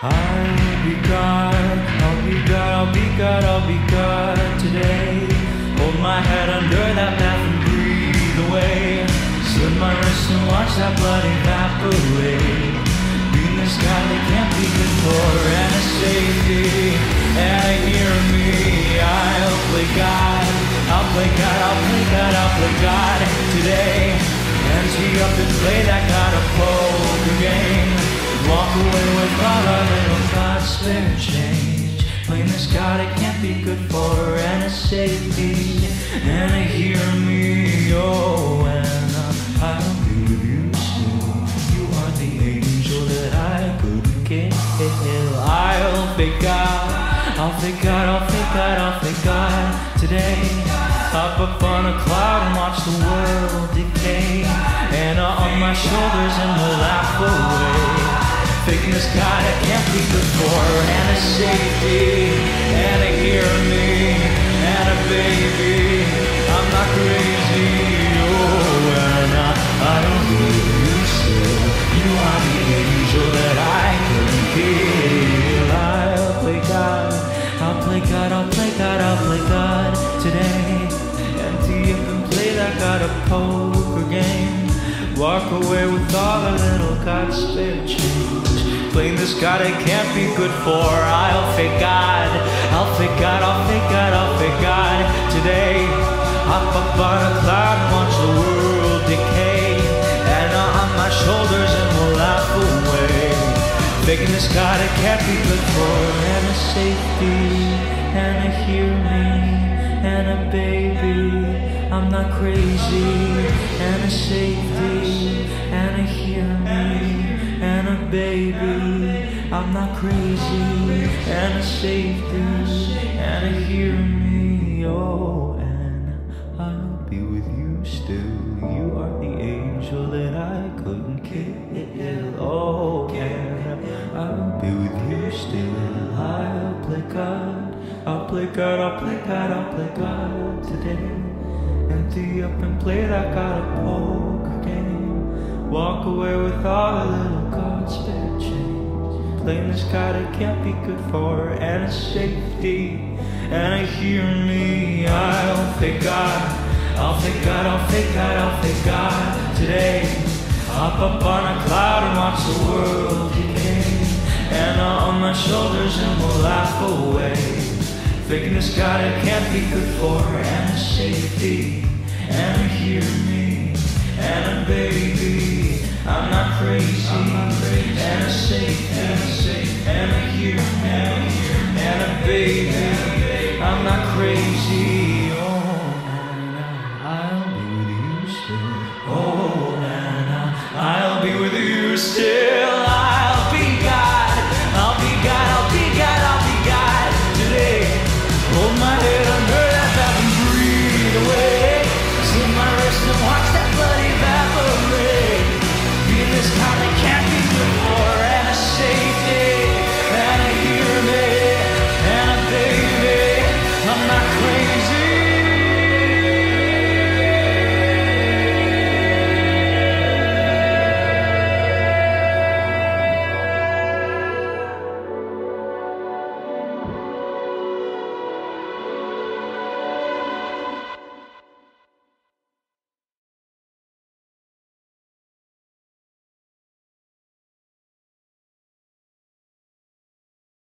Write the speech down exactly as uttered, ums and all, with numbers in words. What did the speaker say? I'll be God, I'll be God, I'll be God, I'll be God today. Hold my head under that path and breathe away. Slip my wrist and watch that blood evaporate. Being this God that can't be good for any safety. And hear me, I'll play God, I'll play God, I'll play God, I'll play God today. Empty up and play that kind of poker game. Walk away with all our little thoughts, spare change. Blame this God, it can't be good for any safety. And I hear me, oh, and I'll be with you soon. You are the angel that I couldn't kill. I'll thank God, I'll thank God, I'll thank God, I'll thank God today. Hop up on a cloud and watch the world decay. And on my shoulders and we'll laugh away. This God, I can't be good for and a safety, and a hear me, and a baby, I'm not crazy, oh, and I, I don't believe you still, you are the angel that I couldn't heal. I'll play God, I'll play God, I'll play God, I'll play God today, empty up and play that God a poker game, walk away with all the little God's spare change. Blame this God, it can't be good for. I'll thank God, I'll thank God, I'll thank God, I'll thank God today. Hop up on a cloud, watch the world decay. And on my shoulders and we'll laugh away. Thanking this God, it can't be good for. And a safety, and a hear me, and a baby, I'm not crazy. And a safety, and a hear me, and a baby, I'm not crazy, and a safety, and a hear me, oh, and I'll be with you still, you are the angel that I couldn't kill, oh, and I'll be with you still, I'll play God, I'll play God, I'll play God, I'll play God today, empty up and play that God a poker game, walk away with all the little spare change. Blame this God, it can't be good for and a safety. And I hear me, I'll thank God, I'll thank God, I'll thank God, I'll thank God today. Hop up on a cloud and watch the world decay. And on my shoulders and we'll laugh away. Thanking this God, it can't be good for and a safety. And I hear me, and a baby, I'm not crazy, I'm not crazy, and a safe, and a safe, and a here, and a here, and a baby, I'm not crazy.